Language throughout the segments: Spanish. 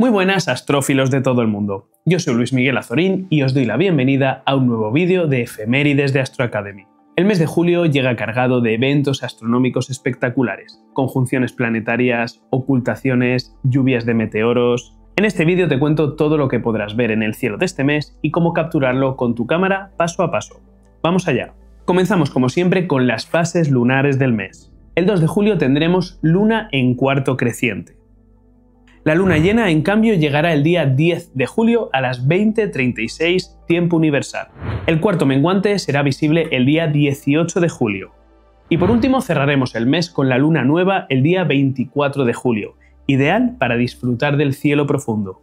Muy buenas astrófilos de todo el mundo, yo soy Luis Miguel Azorín y os doy la bienvenida a un nuevo vídeo de efemérides de Astro Academy. El mes de julio llega cargado de eventos astronómicos espectaculares, conjunciones planetarias, ocultaciones, lluvias de meteoros... En este vídeo te cuento todo lo que podrás ver en el cielo de este mes y cómo capturarlo con tu cámara paso a paso. ¡Vamos allá! Comenzamos como siempre con las fases lunares del mes. El 2 de julio tendremos luna en cuarto creciente. La luna llena, en cambio, llegará el día 10 de julio a las 20:36 tiempo universal. El cuarto menguante será visible el día 18 de julio. Y por último cerraremos el mes con la luna nueva el día 24 de julio, ideal para disfrutar del cielo profundo.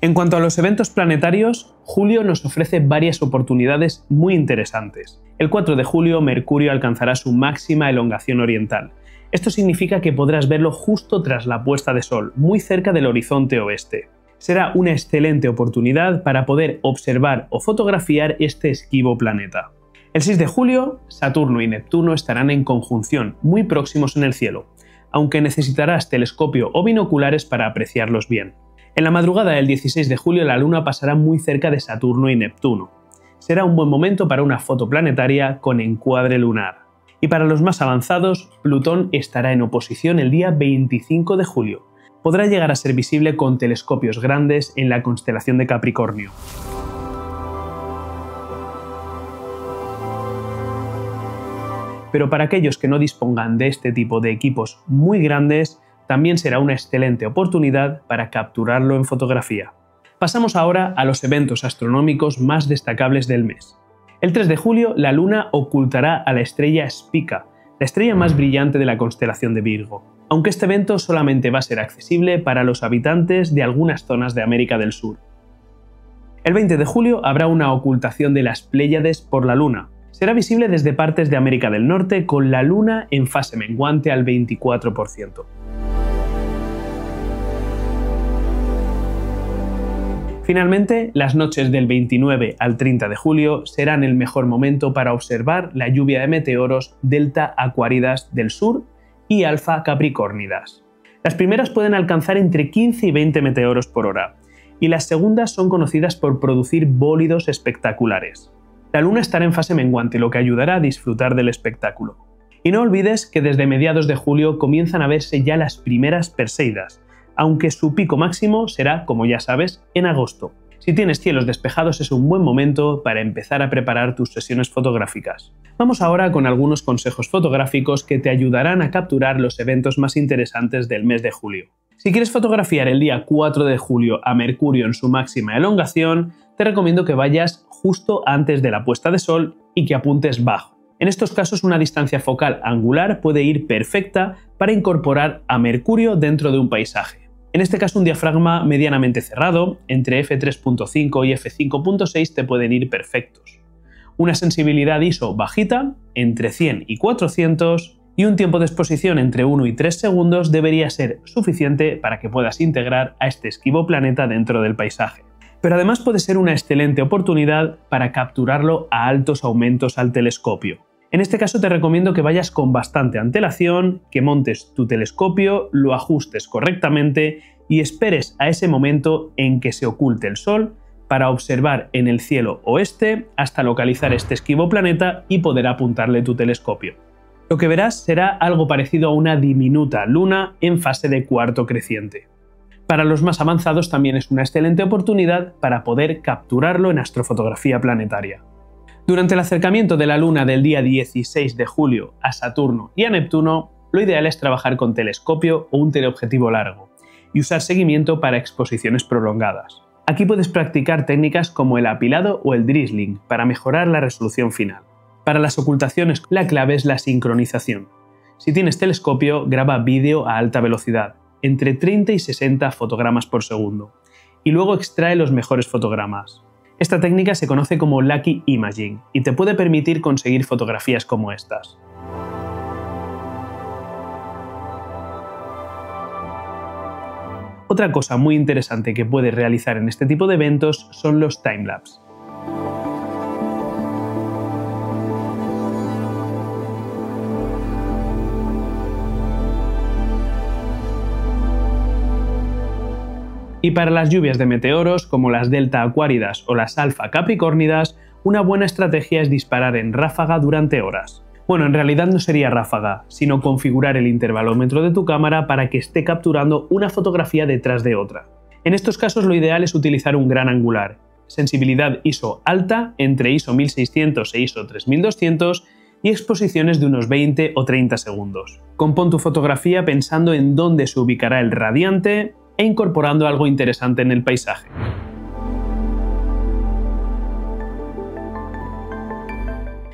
En cuanto a los eventos planetarios, julio nos ofrece varias oportunidades muy interesantes. El 4 de julio Mercurio alcanzará su máxima elongación oriental. Esto significa que podrás verlo justo tras la puesta de sol, muy cerca del horizonte oeste. Será una excelente oportunidad para poder observar o fotografiar este esquivo planeta. El 6 de julio, Saturno y Neptuno estarán en conjunción, muy próximos en el cielo, aunque necesitarás telescopio o binoculares para apreciarlos bien. En la madrugada del 16 de julio la Luna pasará muy cerca de Saturno y Neptuno. Será un buen momento para una foto planetaria con encuadre lunar. Y para los más avanzados, Plutón estará en oposición el día 25 de julio. Podrá llegar a ser visible con telescopios grandes en la constelación de Capricornio. Pero para aquellos que no dispongan de este tipo de equipos muy grandes, también será una excelente oportunidad para capturarlo en fotografía. Pasamos ahora a los eventos astronómicos más destacables del mes. El 3 de julio, la Luna ocultará a la estrella Spica, la estrella más brillante de la constelación de Virgo, aunque este evento solamente va a ser accesible para los habitantes de algunas zonas de América del Sur. El 20 de julio habrá una ocultación de las Pléyades por la Luna. Será visible desde partes de América del Norte con la Luna en fase menguante al 24%. Finalmente, las noches del 29 al 30 de julio serán el mejor momento para observar la lluvia de meteoros Delta Acuáridas del Sur y Alfa Capricórnidas. Las primeras pueden alcanzar entre 15 y 20 meteoros por hora, y las segundas son conocidas por producir bólidos espectaculares. La Luna estará en fase menguante, lo que ayudará a disfrutar del espectáculo. Y no olvides que desde mediados de julio comienzan a verse ya las primeras Perseidas, aunque su pico máximo será, como ya sabes, en agosto. Si tienes cielos despejados es un buen momento para empezar a preparar tus sesiones fotográficas. Vamos ahora con algunos consejos fotográficos que te ayudarán a capturar los eventos más interesantes del mes de julio. Si quieres fotografiar el día 4 de julio a Mercurio en su máxima elongación, te recomiendo que vayas justo antes de la puesta de sol y que apuntes bajo. En estos casos una distancia focal angular puede ir perfecta para incorporar a Mercurio dentro de un paisaje. En este caso un diafragma medianamente cerrado, entre f3.5 y f5.6 te pueden ir perfectos. Una sensibilidad ISO bajita, entre 100 y 400, y un tiempo de exposición entre 1 y 3 segundos debería ser suficiente para que puedas integrar a este esquivo planeta dentro del paisaje. Pero además puede ser una excelente oportunidad para capturarlo a altos aumentos al telescopio. En este caso te recomiendo que vayas con bastante antelación, que montes tu telescopio, lo ajustes correctamente y esperes a ese momento en que se oculte el sol para observar en el cielo oeste hasta localizar este esquivo planeta y poder apuntarle tu telescopio. Lo que verás será algo parecido a una diminuta luna en fase de cuarto creciente. Para los más avanzados también es una excelente oportunidad para poder capturarlo en astrofotografía planetaria. Durante el acercamiento de la Luna del día 16 de julio a Saturno y a Neptuno, lo ideal es trabajar con telescopio o un teleobjetivo largo y usar seguimiento para exposiciones prolongadas. Aquí puedes practicar técnicas como el apilado o el drizzling para mejorar la resolución final. Para las ocultaciones, la clave es la sincronización. Si tienes telescopio, graba vídeo a alta velocidad, entre 30 y 60 fotogramas por segundo, y luego extrae los mejores fotogramas. Esta técnica se conoce como Lucky Imaging y te puede permitir conseguir fotografías como estas. Otra cosa muy interesante que puedes realizar en este tipo de eventos son los timelapse. Y para las lluvias de meteoros, como las Delta Acuáridas o las Alfa Capricórnidas, una buena estrategia es disparar en ráfaga durante horas. Bueno, en realidad no sería ráfaga, sino configurar el intervalómetro de tu cámara para que esté capturando una fotografía detrás de otra. En estos casos lo ideal es utilizar un gran angular, sensibilidad ISO alta entre ISO 1600 e ISO 3200 y exposiciones de unos 20 o 30 segundos. Compón tu fotografía pensando en dónde se ubicará el radiante e incorporando algo interesante en el paisaje.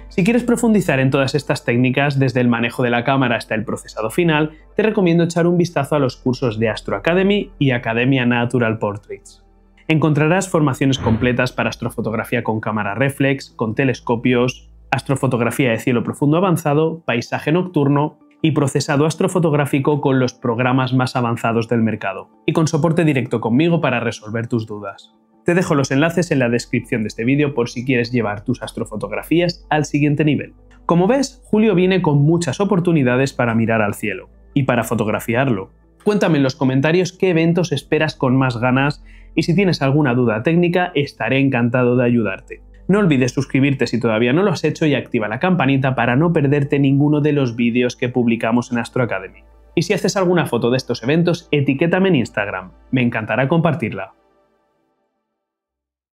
Si quieres profundizar en todas estas técnicas, desde el manejo de la cámara hasta el procesado final, te recomiendo echar un vistazo a los cursos de Astro Academy y Academia Natural Portraits. Encontrarás formaciones completas para astrofotografía con cámara réflex, con telescopios, astrofotografía de cielo profundo avanzado, paisaje nocturno y procesado astrofotográfico con los programas más avanzados del mercado, y con soporte directo conmigo para resolver tus dudas. Te dejo los enlaces en la descripción de este vídeo por si quieres llevar tus astrofotografías al siguiente nivel. Como ves, julio viene con muchas oportunidades para mirar al cielo y para fotografiarlo. Cuéntame en los comentarios qué eventos esperas con más ganas y si tienes alguna duda técnica estaré encantado de ayudarte. No olvides suscribirte si todavía no lo has hecho y activa la campanita para no perderte ninguno de los vídeos que publicamos en Astro Academy. Y si haces alguna foto de estos eventos, etiquétame en Instagram, me encantará compartirla.